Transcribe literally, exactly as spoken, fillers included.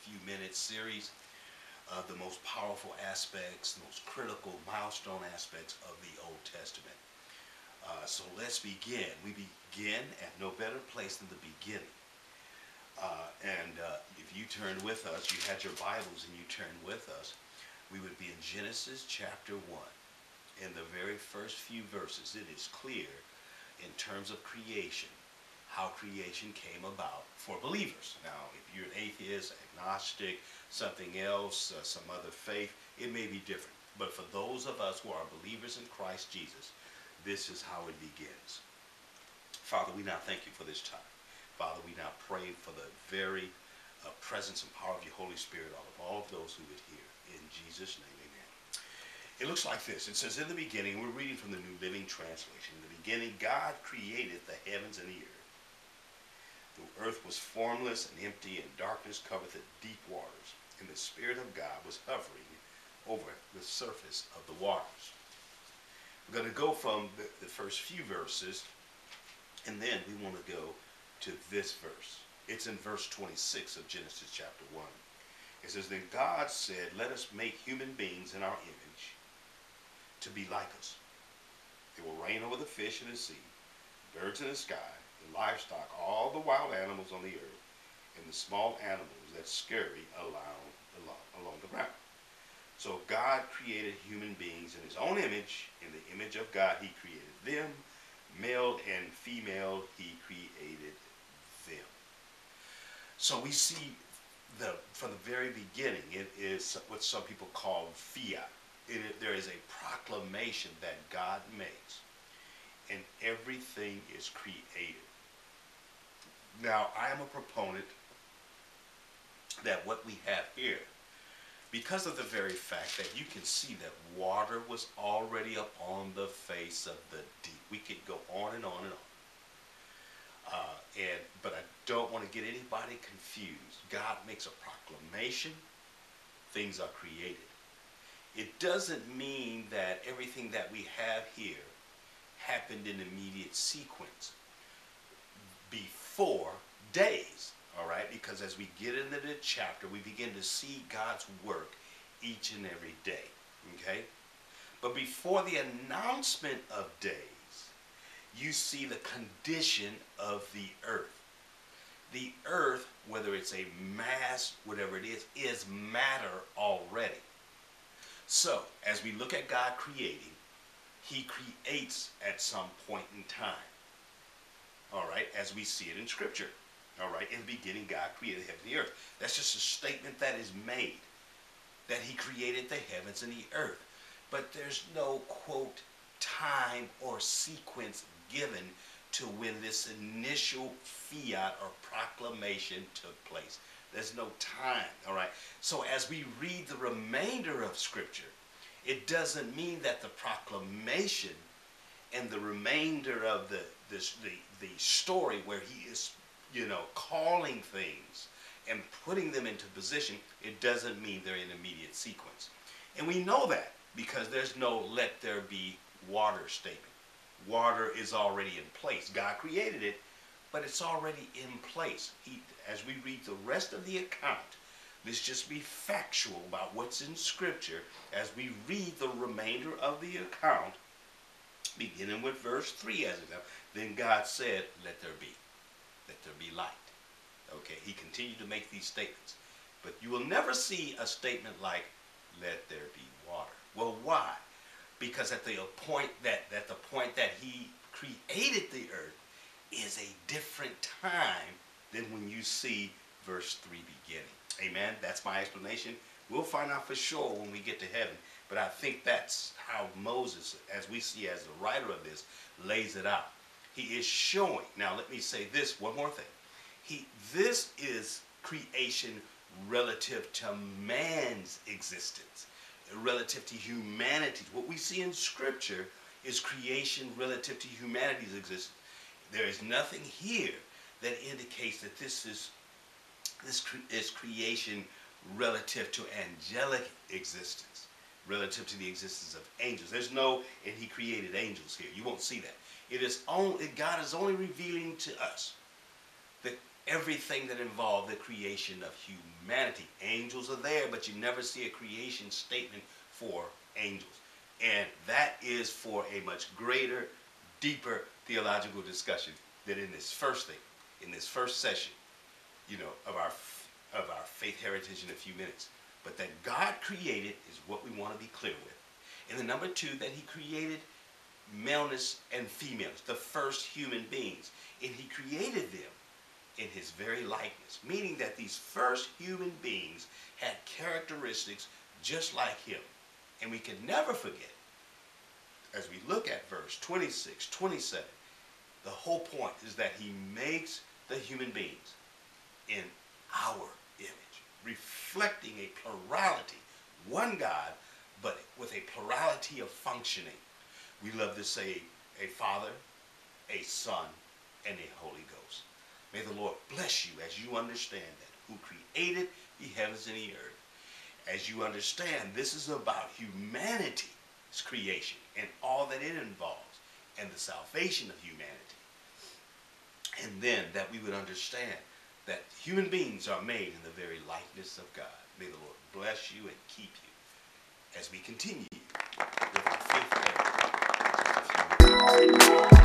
few-minute series of the most powerful aspects, most critical milestone aspects of the Old Testament. Uh, so let's begin. We begin at no better place than the beginning. Uh, and uh, if you turn with us, you had your Bibles and you turned with us, we would be in Genesis chapter one. In the very first few verses, it is clear in terms of creation, how creation came about for believers. Now, if you're an atheist, agnostic, something else, uh, some other faith, it may be different. But for those of us who are believers in Christ Jesus, this is how it begins. Father, we now thank you for this time. Father, we now pray for the very uh, presence and power of your Holy Spirit on all of those who would hear. In Jesus' name, amen. It looks like this. It says, in the beginning, we're reading from the New Living Translation. In the beginning, God created the heavens and the earth. The earth was formless and empty, and darkness covered the deep waters. And the Spirit of God was hovering over the surface of the waters. We're going to go from the, the first few verses, and then we want to go to this verse. It's in verse twenty-six of Genesis chapter one. It says, then God said, let us make human beings in our image to be like us. They will reign over the fish in the sea, birds in the sky, the livestock, all the wild animals on the earth, and the small animals that scurry along, along, along the ground. So God created human beings in his own image. In the image of God, he created them. Male and female, he created them. So we see the, from the very beginning, it is what some people call fiat. It, there is a proclamation that God makes, and everything is created. Now, I am a proponent that what we have here, because of the very fact that you can see that water was already upon the face of the deep. We could go on and on and on. Uh, and, but I don't want to get anybody confused. God makes a proclamation. Things are created. It doesn't mean that everything that we have here happened in immediate sequence before days, all right? Because as we get into the chapter, we begin to see God's work each and every day, okay? But before the announcement of days, you see the condition of the earth. The earth, whether it's a mass, whatever it is, is matter already. So, as we look at God creating, he creates at some point in time, all right, as we see it in Scripture, all right, in the beginning God created the heaven and the earth. That's just a statement that is made, that he created the heavens and the earth, but there's no, quote, time or sequence given to when this initial fiat or proclamation took place. There's no time, all right, so as we read the remainder of Scripture, it doesn't mean that the proclamation and the remainder of the, this, the, the story where he is, you know, calling things and putting them into position, it doesn't mean they're in immediate sequence. And we know that because there's no let there be water statement. Water is already in place. God created it, but it's already in place. He, as we read the rest of the account, let's just be factual about what's in Scripture as we read the remainder of the account, beginning with verse three as it comes. Then God said, let there be. Let there be light. Okay, he continued to make these statements. But you will never see a statement like, let there be water. Well, why? Because at the point that, at the point that he created the earth is a different time than when you see verse three beginning. Amen. That's my explanation. We'll find out for sure when we get to heaven. But I think that's how Moses, as we see as the writer of this, lays it out. He is showing. Now, let me say this one more thing. He, this is creation relative to man's existence, relative to humanity. What we see in Scripture is creation relative to humanity's existence. There is nothing here that indicates that this is This is creation relative to angelic existence, relative to the existence of angels. There's no, and he created angels here. You won't see that. It is only, God is only revealing to us the everything that involved the creation of humanity. Angels are there, but you never see a creation statement for angels. And that is for a much greater, deeper theological discussion than in this first thing, in this first session, you know, of our, of our faith heritage in a few minutes. But that God created is what we want to be clear with. And then number two, that he created maleness and femaleness, the first human beings. And he created them in his very likeness, meaning that these first human beings had characteristics just like him. And we can never forget, as we look at verse twenty-six, twenty-seven, the whole point is that he makes the human beings in our image, reflecting a plurality, one God, but with a plurality of functioning. We love to say a Father, a Son, and a Holy Ghost. May the Lord bless you as you understand that, who created the heavens and the earth. As you understand, this is about humanity's creation and all that it involves and the salvation of humanity. And then that we would understand that human beings are made in the very likeness of God. May the Lord bless you and keep you as we continue with our faith.